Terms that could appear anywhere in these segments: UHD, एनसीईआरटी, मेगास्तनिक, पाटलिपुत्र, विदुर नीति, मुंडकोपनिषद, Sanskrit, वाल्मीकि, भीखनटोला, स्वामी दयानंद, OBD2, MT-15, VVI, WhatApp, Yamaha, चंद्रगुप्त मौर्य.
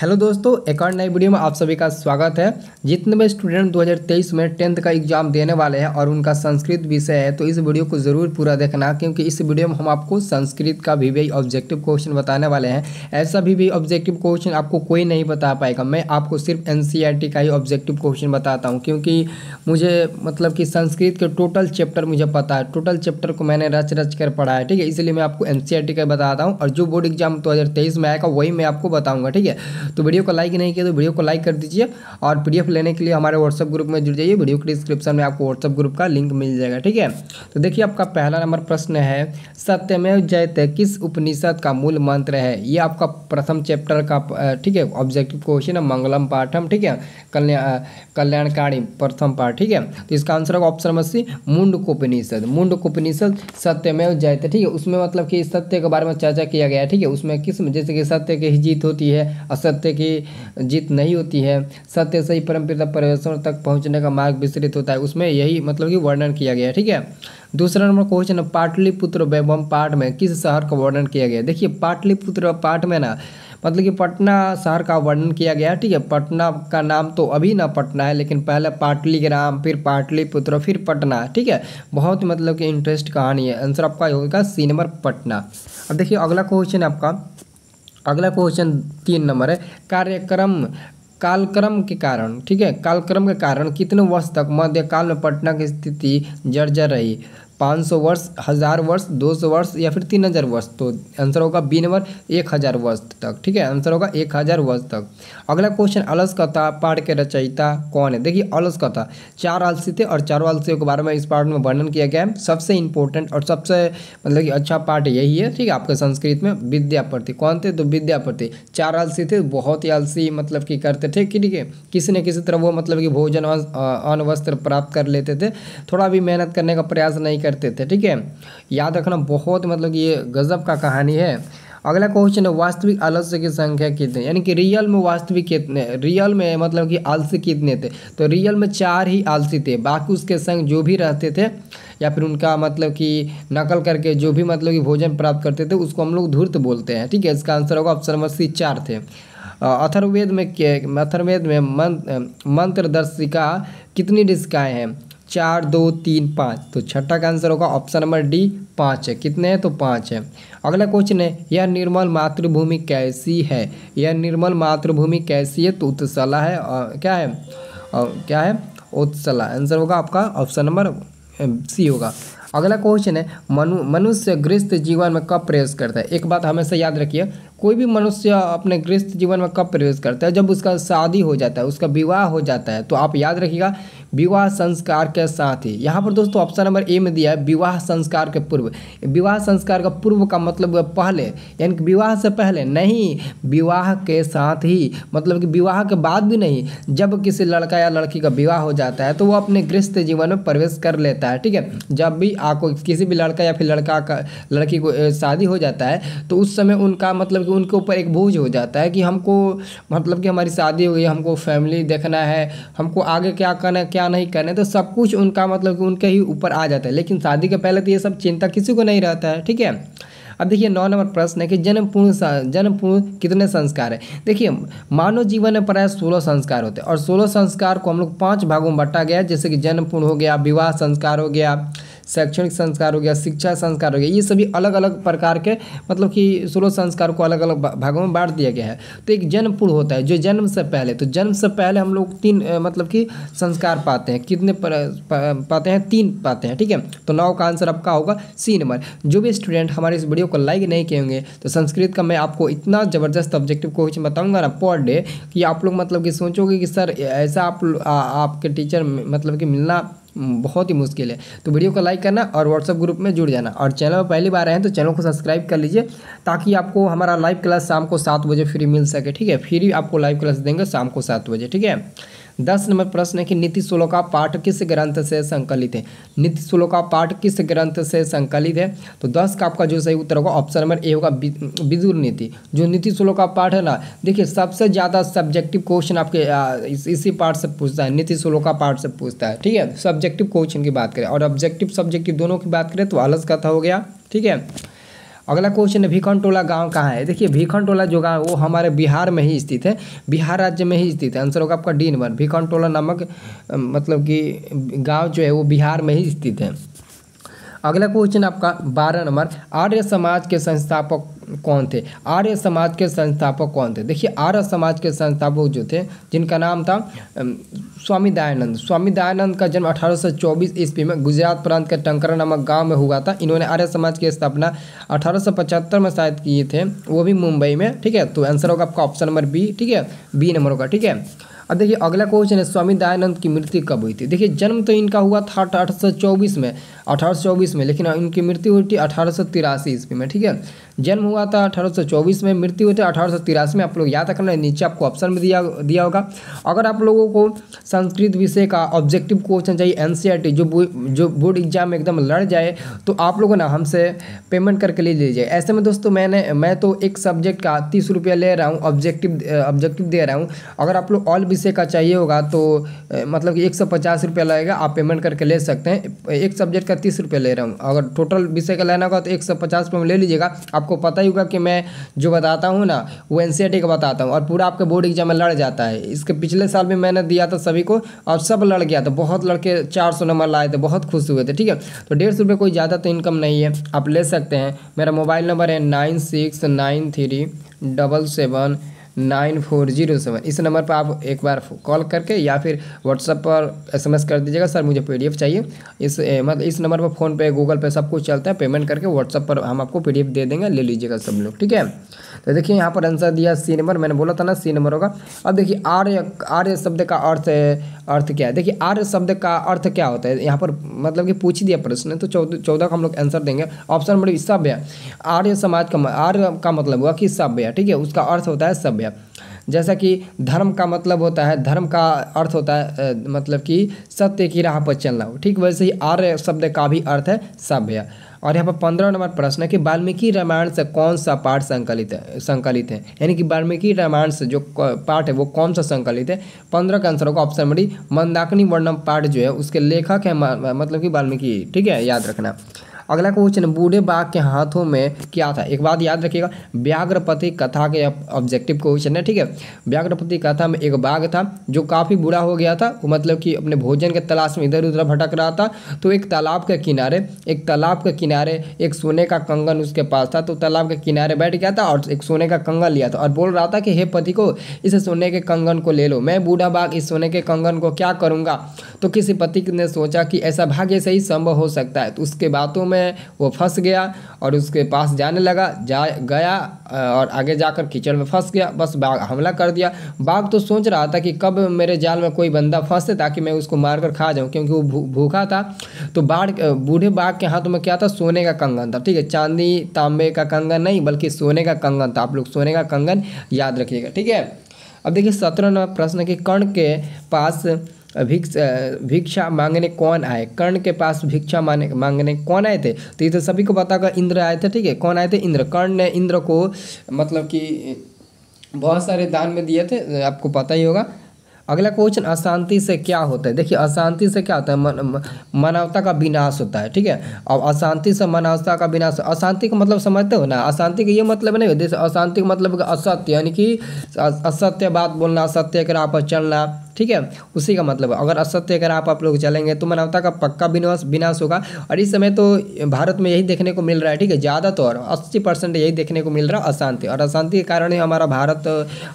Hello दोस्तों, एक और नई वीडियो में आप सभी का स्वागत है। जितने भी स्टूडेंट 2023 में टेंथ का एग्जाम देने वाले हैं और उनका संस्कृत विषय है तो इस वीडियो को ज़रूर पूरा देखना, क्योंकि इस वीडियो में हम आपको संस्कृत का वीवी ऑब्जेक्टिव क्वेश्चन बताने वाले हैं। ऐसा वीवी ऑब्जेक्टिव क्वेश्चन आपको कोई नहीं बता पाएगा, मैं आपको सिर्फ एनसीईआरटी का ही ऑब्जेक्टिव क्वेश्चन बताता हूँ, क्योंकि मुझे मतलब कि संस्कृत के टोटल चैप्टर मुझे पता है, टोटल चैप्टर को मैंने रच कर पढ़ा है, ठीक है। इसलिए मैं आपको एनसीईआरटी का बताता हूँ और जो बोर्ड एग्जाम 2023 में आएगा वही मैं आपको बताऊँगा, ठीक है। तो वीडियो को लाइक नहीं किया तो वीडियो को लाइक कर दीजिए और पीडीएफ लेने के लिए हमारे व्हाट्सएप ग्रुप में जुड़ जाइए। वीडियो के डिस्क्रिप्शन में आपको व्हाट्सएप ग्रुप का लिंक मिल जाएगा, ठीक है। तो देखिए, आपका पहला नंबर प्रश्न है, सत्यमेव जयते किस उपनिषद का मूल मंत्र है। ये आपका प्रथम चैप्टर का, ठीक है, ऑब्जेक्टिव क्वेश्चन है, मंगलम पाठम, ठीक है, कल्याणकारी प्रथम पाठ, ठीक है। तो इसका आंसर होगा ऑप्शन नंबर सी, मुंडकोपनिषद। मुंडकोपनिषद सत्यमेव जयते, ठीक है, उसमें मतलब कि सत्य के बारे में चर्चा किया गया है, ठीक है। उसमें किस, जैसे कि सत्य की ही जीत होती है, सत्य की जीत नहीं होती है, सत्य से ही परम पिता परमेश्वर तक पहुंचने का मार्ग विस्तृत होता है, उसमें यही मतलब कि वर्णन किया गया है, ठीक है। दूसरा नंबर क्वेश्चन, पाटलिपुत्र वैभवम पाठ में किस शहर का वर्णन किया गया। देखिए, पाटलिपुत्र पाठ में ना मतलब कि पटना शहर का वर्णन किया गया, ठीक है। पटना का नाम तो अभी ना पटना है, लेकिन पहले पाटली ग्राम, फिर पाटलिपुत्र, फिर पटना, ठीक है। बहुत मतलब कि इंटरेस्ट कहानी है। आंसर आपका होगा सी नंबर, पटना। अब देखिए अगला क्वेश्चन है आपका, अगला क्वेश्चन 3 नंबर है, कालक्रम के कारण, ठीक है, कालक्रम के कारण कितने वर्ष तक मध्यकाल में पटना की स्थिति जर्जर रही। 500 वर्ष, 1000 वर्ष, 200 वर्ष या फिर 3000 वर्ष। तो आंसर होगा बी नंबर, 1000 वर्ष तक, ठीक है। आंसर होगा 1000 वर्ष तक। अगला क्वेश्चन, अलस कथा पाठ के रचयिता कौन है। देखिए, अलस कथा 4 आलसी थे और 4 आलसियों के बारे में इस पाठ में वर्णन किया गया है। सबसे इंपॉर्टेंट और सबसे मतलब कि अच्छा पाठ यही है, ठीक है, आपके संस्कृत में। विद्यापति कौन थे, तो विद्यापति 4 आलसी थे, बहुत ही आलसी मतलब कि करते थे, ठीक है। किसी न किसी तरह वो मतलब कि भोजन अन्न वस्त्र प्राप्त कर लेते थे, थोड़ा भी मेहनत करने का प्रयास नहीं करते थे, ठीक है। याद रखना, बहुत मतलब ये गजब का कहानी है। अगला क्वेश्चन है, वास्तविक आलस्य की संख्या कितने, यानी कि रियल में वास्तविक कितने, रियल में मतलब कि आलसी कितने थे। तो रियल में 4 ही आलसी थे, बाकी उसके संग जो भी रहते थे या फिर उनका मतलब कि नकल करके जो भी मतलब कि भोजन प्राप्त करते थे उसको हम लोग धूर्त बोलते हैं, ठीक है। इसका आंसर होगा ऑप्शन नंबर सी, 4 थे। अथर्ववेद में मंत्र दर्शिका कितनी दिशाएं हैं, 4, 2, 3, 5। तो छठा का आंसर होगा ऑप्शन नंबर डी, 5 है। कितने हैं, तो 5 है। अगला क्वेश्चन है, यह निर्मल मातृभूमि कैसी है। यह निर्मल मातृभूमि कैसी है, तो उत्सला है, क्या है उत्सला। आंसर होगा आपका ऑप्शन नंबर सी होगा। अगला क्वेश्चन है, मनुष्य गृहस्थ जीवन में कब प्रवेश करता है। एक बात हमेशा याद रखिए, कोई भी मनुष्य अपने गृहस्थ जीवन में कब प्रवेश करता है, जब उसका शादी हो जाता है, उसका विवाह हो जाता है। तो आप याद रखिएगा, विवाह संस्कार के साथ ही। यहाँ पर दोस्तों ऑप्शन नंबर ए में दिया है, विवाह संस्कार के पूर्व। विवाह संस्कार का पूर्व का मतलब पहले, यानी कि विवाह से पहले नहीं, विवाह के साथ ही, मतलब कि विवाह के बाद भी नहीं। जब किसी लड़का या लड़की का विवाह हो जाता है तो वो अपने गृहस्थ जीवन में प्रवेश कर लेता है, ठीक है। जब भी आपको किसी भी लड़का या फिर लड़का का लड़की को शादी हो जाता है तो उस समय उनका मतलब कि उनके ऊपर एक बोझ हो जाता है कि हमको मतलब कि हमारी शादी हो गई, हमको फैमिली देखना है, हमको आगे क्या करना है क्या नहीं करना है, तो सब कुछ उनका मतलब कि उनके ही ऊपर आ जाता है। लेकिन शादी के पहले तो ये सब चिंता किसी को नहीं रहता है, ठीक है। अब देखिए 9 नंबर प्रश्न है कि जन्मपूर्ण कितने संस्कार है। देखिए, मानव जीवन में प्राय 16 संस्कार होते हैं और 16 संस्कार को हम लोग 5 भागों में बांटा गया है, जैसे कि जन्मपूर्ण हो गया, विवाह संस्कार हो गया, शैक्षणिक संस्कार हो गया, शिक्षा संस्कार हो गया। ये सभी अलग अलग प्रकार के मतलब कि 16 संस्कार को अलग अलग भागों में बांट दिया गया है। तो एक जन्मपूर्ण होता है, जो जन्म से पहले, तो जन्म से पहले हम लोग 3 मतलब कि संस्कार पाते हैं। कितने पाते हैं, 3 पाते हैं, ठीक है। तो 9 का आंसर आपका होगा C नंबर। जो भी स्टूडेंट हमारे इस वीडियो को लाइक नहीं किए होंगे तो संस्कृत का मैं आपको इतना ज़बरदस्त ऑब्जेक्टिव क्वेश्चन बताऊँगा ना पर डे कि आप लोग मतलब कि सोचोगे कि सर ऐसा आपके टीचर मतलब कि मिलना बहुत ही मुश्किल है। तो वीडियो को लाइक करना और व्हाट्सएप ग्रुप में जुड़ जाना और चैनल में पहली बार आए हैं तो चैनल को सब्सक्राइब कर लीजिए, ताकि आपको हमारा लाइव क्लास शाम को 7 बजे फ्री मिल सके, ठीक है। फ्री आपको लाइव क्लास देंगे शाम को 7 बजे, ठीक है। 10 नंबर प्रश्न है कि नीति श्लोक का पाठ किस ग्रंथ से संकलित है। नीति श्लोक का पाठ किस ग्रंथ से संकलित है। तो 10 का आपका जो सही उत्तर होगा ऑप्शन नंबर ए होगा, विदुर नीति। जो नीति श्लोक का पाठ है ना, देखिए सबसे ज़्यादा सब्जेक्टिव क्वेश्चन आपके इसी पाठ से पूछता है, नीति श्लोक का पाठ से पूछता है, ठीक है। सब्जेक्टिव क्वेश्चन की बात करें और ऑब्जेक्टिव सब्जेक्टिव दोनों की बात करें तो आलस कथा हो गया, ठीक है। अगला क्वेश्चन है भीखनटोला गांव कहाँ है। देखिए भीखनटोला जो गांव है वो हमारे बिहार में ही स्थित है, बिहार राज्य में ही स्थित है। आंसर होगा आपका डी नंबर। भीखनटोला नामक मतलब कि गांव जो है वो बिहार में ही स्थित है। अगला क्वेश्चन आपका 12 नंबर, आर्य समाज के संस्थापक कौन थे। आर्य समाज के संस्थापक कौन थे। देखिए आर्य समाज के संस्थापक जो थे जिनका नाम था स्वामी दयानंद। स्वामी दयानंद का जन्म 1824 ईस्वी में गुजरात प्रांत के टंकरा नामक गांव में हुआ था। इन्होंने आर्य समाज की स्थापना 1875 में शायद किए थे, वो भी मुंबई में। ठीक है, तो आंसर होगा आपका ऑप्शन नंबर बी। ठीक है, बी नंबर होगा। ठीक है, अब देखिए अगला क्वेश्चन है स्वामी दयानंद की मृत्यु कब हुई थी। देखिए जन्म तो इनका हुआ था 1824 में, 1824 में, लेकिन इनकी मृत्यु हुई थी 1883 ईस्वी में। ठीक है, जन्म हुआ था 1824 में, मृत्यु हुई थी 1883 में। आप लोग याद रखना, नीचे आपको ऑप्शन में दिया होगा। अगर आप लोगों को संस्कृत विषय का ऑब्जेक्टिव क्वेश्चन चाहिए एनसीईआरटी जो बोर्ड एग्जाम में एकदम लड़ जाए, तो आप लोगों ने हमसे पेमेंट करके ले लीजिए। ऐसे में दोस्तों मैं तो एक सब्जेक्ट का 30 रुपया ले रहा हूँ, ऑब्जेक्टिव दे रहा हूँ। अगर आप लोग ऑल विषय का चाहिए होगा तो मतलब कि 150 रुपया लगेगा, आप पेमेंट करके ले सकते हैं। एक सब्जेक्ट का 30 रुपया ले रहा हूँ, अगर टोटल विषय का लेना होगा तो 150 रुपये में ले लीजिएगा। आपको पता ही होगा कि मैं जो बताता हूँ ना वो एनसीईआरटी का बताता हूँ और पूरा आपके बोर्ड एग्जाम में लड़ जाता है। इसके पिछले साल भी मैंने दिया था सभी को और सब लड़ गया था, बहुत लड़के 400 नंबर लाए थे, बहुत खुश हुए थे। ठीक है, तो 150 रुपये कोई ज़्यादा तो इनकम नहीं है, आप ले सकते हैं। मेरा मोबाइल नंबर है 9693779407। इस नंबर पर आप एक बार कॉल करके या फिर व्हाट्सएप पर SMS कर दीजिएगा, सर मुझे PDF चाहिए। इस नंबर पर फ़ोनपे Google Pay सब कुछ चलता है, पेमेंट करके WhatsApp पर हम आपको PDF दे देंगे, ले लीजिएगा सब लोग। ठीक है, तो देखिए यहाँ पर आंसर दिया C नंबर, मैंने बोला था ना C नंबर होगा। अब देखिए आर्य शब्द का अर्थ क्या है। देखिए आर्य शब्द का अर्थ क्या होता है, यहाँ पर मतलब कि पूछ दिया प्रश्न, तो 14 का हम लोग आंसर देंगे ऑप्शन नंबर सभ्य। आर्य समाज का आर्य का मतलब हुआ कि सभ्य। ठीक है, उसका अर्थ होता है सभ्य। जैसा कि धर्म का मतलब होता है, धर्म का अर्थ होता है मतलब कि सत्य की राह पर चलना हो। ठीक वैसे ही आर्य शब्द का भी अर्थ है सभ्य। और यहाँ पर 15 नंबर प्रश्न है कि वाल्मीकि रामायण से कौन सा पाठ संकलित है, यानी कि वाल्मीकि रामायण से जो पाठ है वो कौन सा संकलित है। 15 का आंसर होगा ऑप्शन बी, मंदाकिनी वर्णम पाठ जो है उसके लेखक है मतलब कि वाल्मीकि। ठीक है, याद रखना। अगला क्वेश्चन, बूढ़े बाघ के हाथों में क्या था। एक बात याद रखिएगा, व्याघ्रपति कथा के ऑब्जेक्टिव क्वेश्चन है। ठीक है, व्याघ्रपति कथा में एक बाघ था जो काफ़ी बूढ़ा हो गया था, वो मतलब कि अपने भोजन के तलाश में इधर उधर भटक रहा था। तो एक तालाब के किनारे एक सोने का कंगन उसके पास था, तो तालाब के किनारे बैठ गया था और एक सोने का कंगन लिया था और बोल रहा था कि हे पति को, इस सोने के कंगन को ले लो, मैं बूढ़ा बाघ इस सोने के कंगन को क्या करूँगा। तो किसी पति ने सोचा कि ऐसा भाग्य से ही संभव हो सकता है, तो उसके बातों वो फंस गया और उसके पास जाने लगा, गया और आगे जाकर कीचड़ में फंस गया। बस बाघ हमला कर दिया। बाघ तो सोच रहा था कि कब मेरे जाल में कोई बंदा फंसे ताकि मैं उसको मारकर खा जाऊं, क्योंकि वो भूखा था। तो बूढ़े बाघ के हाथ में क्या था, सोने का कंगन था। ठीक है, चांदी तांबे का कंगन नहीं बल्कि सोने का कंगन था। आप लोग सोने का कंगन याद रखिएगा। ठीक है, अब देखिए 17 नंबर प्रश्न के कर्ण के पास भिक्षा मांगने कौन आए। कर्ण के पास भिक्षा मांगने कौन आए थे, तो ये तो सभी को पता होगा, इंद्र आए थे। ठीक है, कौन आए थे, इंद्र। कर्ण ने इंद्र को मतलब कि बहुत सारे दान में दिए थे, आपको पता ही होगा। अगला क्वेश्चन, अशांति से क्या होता है। देखिए अशांति से क्या होता है, मानवता का विनाश होता है। ठीक है, और अशांति से मानवता का विनाश, अशांति का मतलब समझते हो ना, अशांति का ये मतलब नहीं होता। अशांति का मतलब असत्य, यानी कि असत्य बात बोलना, असत्य के राह पर चलना। ठीक है, उसी का मतलब, अगर असत्य के राह पर आप लोग चलेंगे तो मानवता का पक्का विनाश होगा। और इस समय तो भारत में यही देखने को मिल रहा है। ठीक है, ज़्यादातर 80% यही देखने को मिल रहा है, अशांति। और अशांति के कारण ही हमारा भारत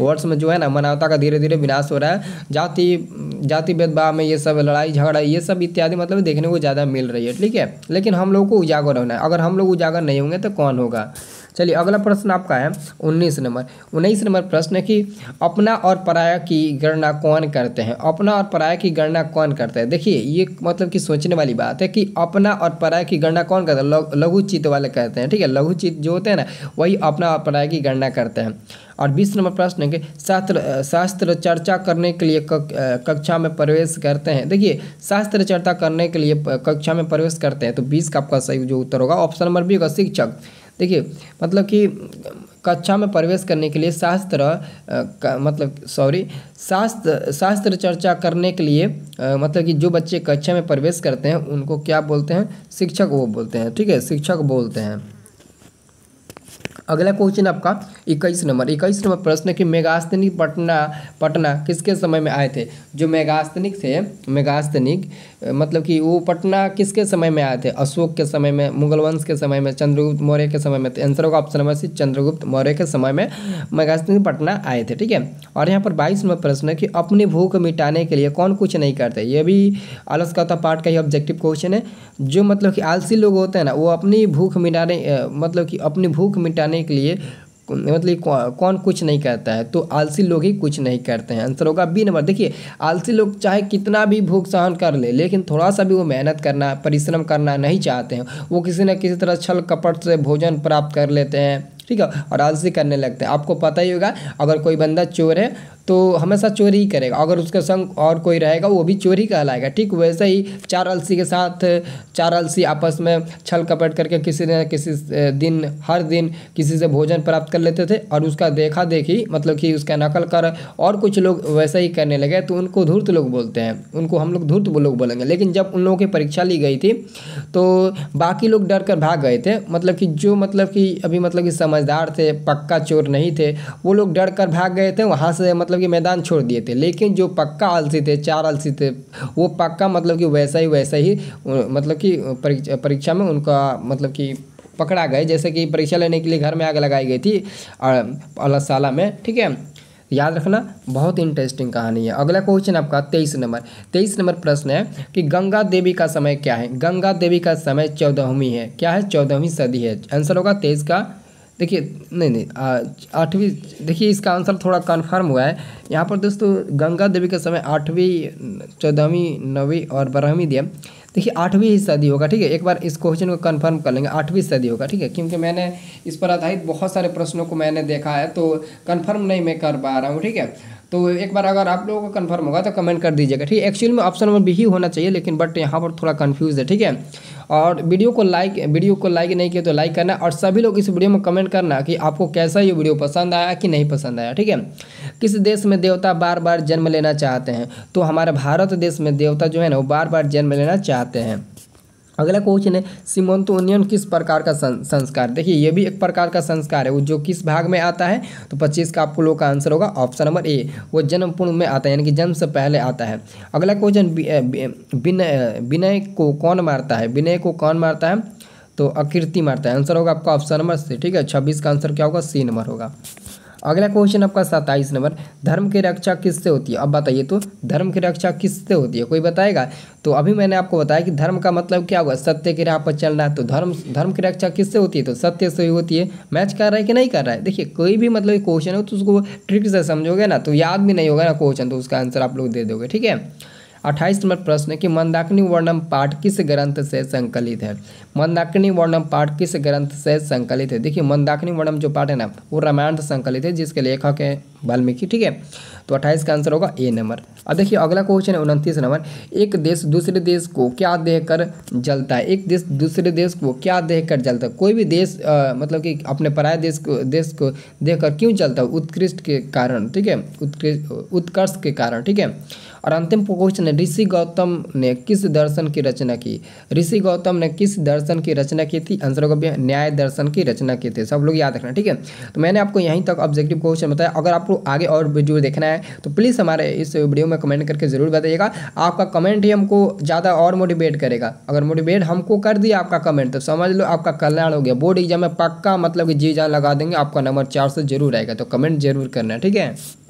वर्ष में जो है ना मानवता का धीरे धीरे विनाश हो रहा है। जाति भेदभाव में ये सब लड़ाई झगड़ा ये सब इत्यादि मतलब देखने को ज़्यादा मिल रही है। ठीक है, लेकिन हम लोग को उजागर होना है, अगर हम लोग उजागर नहीं होंगे तो कौन होगा। चलिए अगला प्रश्न आपका है 19 नंबर प्रश्न है कि अपना और पराया की गणना कौन करते हैं। अपना और पराया की गणना कौन करते हैं। देखिए ये मतलब कि सोचने वाली बात है कि अपना और पराया की गणना कौन करता है, लघुचित वाले करते हैं। ठीक है, लघुचित जो होते हैं ना वही अपना और पराया की गणना करते हैं। और 20 नंबर प्रश्न है कि शास्त्र चर्चा करने के लिए कक्षा में प्रवेश करते हैं। देखिए शास्त्र चर्चा करने के लिए कक्षा में प्रवेश करते हैं, तो 20 का आपका सही जो उत्तर होगा ऑप्शन नंबर बी होगा, शिक्षक। देखिए मतलब कि कक्षा में प्रवेश करने के लिए शास्त्र चर्चा करने के लिए मतलब कि जो बच्चे कक्षा में प्रवेश करते हैं उनको क्या बोलते हैं, शिक्षक वो बोलते हैं। ठीक है, शिक्षक बोलते हैं। अगला क्वेश्चन आपका 21 नंबर प्रश्न कि मेगास्तनिक पटना किसके समय में आए थे। जो मेगास्तनिक थे, मेगास्तनिक मतलब कि वो पटना किसके समय में आए थे? अशोक के समय में, मुगल वंश के समय में, चंद्रगुप्त मौर्य के समय में। तो आंसर होगा option number C, चंद्रगुप्त मौर्य के समय में मेगास्तनिक पटना आए थे। ठीक है, और यहाँ पर 22 नंबर प्रश्न कि अपनी भूख मिटाने के लिए कौन कुछ नहीं करते। ये भी आलस का पार्ट का ही ऑब्जेक्टिव क्वेश्चन है। जो मतलब कि आलसी लोग होते हैं ना, वो अपनी भूख मिटाने मतलब कि अपनी भूख मिटाने के लिए मतलब कौन कुछ नहीं करता है। तो आलसी लोग ही कुछ नहीं करते हैं, आंसर होगा बी नंबर। देखिए आलसी लोग चाहे कितना भी भूख सहन कर ले, लेकिन थोड़ा सा भी वो मेहनत करना, परिश्रम करना नहीं चाहते हैं। वो किसी न किसी तरह छल कपट से भोजन प्राप्त कर लेते हैं, ठीक है, और आलसी करने लगते हैं। आपको पता ही होगा अगर कोई बंदा चोर है तो हमेशा चोरी ही करेगा, अगर उसके संग और कोई रहेगा वो भी चोरी कहलाएगा। ठीक वैसे ही चार आलसी के साथ, चार आलसी आपस में छल कपट करके किसी न किसी दिन, हर दिन किसी से भोजन प्राप्त कर लेते थे और उसका देखा देखी मतलब कि उसका नकल कर और कुछ लोग वैसा ही करने लगे। तो उनको धूर्त लोग बोलते हैं, उनको हम लोग धूर्त लोग बोलेंगे। लेकिन जब उन लोगों की परीक्षा ली गई थी तो बाकी लोग डर कर भाग गए थे। मतलब कि जो मतलब कि अभी मतलब कि समझदार थे, पक्का चोर नहीं थे, वो लोग डर कर भाग गए थे वहाँ से, मतलब कि मैदान छोड़ दिए थे। लेकिन जो पक्का आलसी थे, चार आलसी थे, वो पक्का मतलब कि वैसा ही मतलब कि परीक्षा में उनका मतलब कि पकड़ा गए। जैसे कि परीक्षा लेने के लिए घर में आग लगाई गई थी अलसाला में। ठीक है, याद रखना, बहुत इंटरेस्टिंग कहानी है। अगला क्वेश्चन आपका 23 नंबर प्रश्न है कि गंगा देवी का समय क्या है। गंगा देवी का समय 14वीं है। क्या है? 14वीं सदी है। आंसर होगा 23 का, देखिए नहीं 8वीं। देखिए इसका आंसर थोड़ा कन्फर्म हुआ है यहाँ पर दोस्तों। गंगा देवी का समय 8वीं, 14वीं, 9वीं और 12वीं दिया। देखिए 8वीं सदी होगा। ठीक है, एक बार इस क्वेश्चन को कंफर्म कर लेंगे, 8वीं सदी होगा। ठीक है, क्योंकि मैंने इस पर आधारित बहुत सारे प्रश्नों को मैंने देखा है तो कंफर्म नहीं मैं कर पा रहा हूँ। ठीक है, तो एक बार अगर आप लोगों को कंफर्म होगा तो कमेंट कर दीजिएगा। ठीक है, एक्चुअल में ऑप्शन नंबर बी ही होना चाहिए, लेकिन बट यहाँ पर थोड़ा कन्फ्यूज है। ठीक है, और वीडियो को लाइक नहीं किया तो लाइक करना, और सभी लोग इस वीडियो में कमेंट करना कि आपको कैसा ये वीडियो पसंद आया कि नहीं पसंद आया। ठीक है, किस देश में देवता बार बार जन्म लेना चाहते हैं? तो हमारे भारत देश में देवता जो है ना, वो बार बार जन्म लेना चाहते हैं। अगला क्वेश्चन है सीमंत उन्नयन किस प्रकार का संस्कार। देखिए ये भी एक प्रकार का संस्कार है, वो जो किस भाग में आता है? तो 25 का आप लोग का आंसर होगा ऑप्शन नंबर ए, वो जन्म पूर्व में आता है, यानी कि जन्म से पहले आता है। अगला क्वेश्चन विनय को कौन मारता है? विनय को कौन मारता है? तो अकीर्ति मारता है। आंसर होगा आपका ऑप्शन नंबर सी। ठीक है, 26 का आंसर क्या होगा? सी नंबर होगा। अगला क्वेश्चन आपका 27 नंबर, धर्म की रक्षा किससे होती है? अब बताइए तो धर्म की रक्षा किससे होती है, कोई बताएगा? तो अभी मैंने आपको बताया कि धर्म का मतलब क्या होगा, सत्य की राह पर चलना। तो धर्म की रक्षा किससे होती है? तो सत्य से ही होती है। मैच कर रहा है कि नहीं कर रहा है? देखिए कोई भी मतलब क्वेश्चन हो तो उसको ट्रिक से समझोगे ना तो याद भी नहीं होगा ना क्वेश्चन, तो उसका आंसर आप लोग दे दोगे। ठीक है, 28 नंबर प्रश्न है कि मंदाकिनी वर्णम पाठ किस ग्रंथ से संकलित है। मंदाकिनी वर्णम पाठ किस ग्रंथ से संकलित है? देखिए मंदाकिनी वर्णम जो पाठ है ना, वो रामायण से संकलित है, जिसके लेखक है वाल्मीकि। ठीक है, तो 28 का आंसर होगा ए नंबर। अब देखिए अगला क्वेश्चन है 29 नंबर, एक देश दूसरे देश को क्या देकर जलता है। एक देश दूसरे देश को क्या देकर जलता है? कोई भी देश मतलब कि अपने पराये देश को देखकर क्यों जलता है? उत्कृष्ट के कारण। ठीक है, उत्कर्ष के कारण। ठीक है, और अंतिम क्वेश्चन है ऋषि गौतम ने किस दर्शन की रचना की। ऋषि गौतम ने किस दर्शन की रचना की थी? आंसर होगा न्याय दर्शन की रचना की थी। सब लोग याद रखना। ठीक है, तो मैंने आपको यहीं तक ऑब्जेक्टिव क्वेश्चन बताया। अगर आपको आगे और वीडियो देखना है तो प्लीज़ हमारे इस वीडियो में कमेंट करके ज़रूर बताइएगा। आपका कमेंट ही हमको ज़्यादा और मोटिवेट करेगा। अगर मोटिवेट हमको कर दिया आपका कमेंट तो समझ लो आपका कल्याण हो गया। बोर्ड एग्जाम में पक्का मतलब कि जी जान लगा देंगे, आपका नंबर 400 जरूर आएगा। तो कमेंट जरूर करना। ठीक है।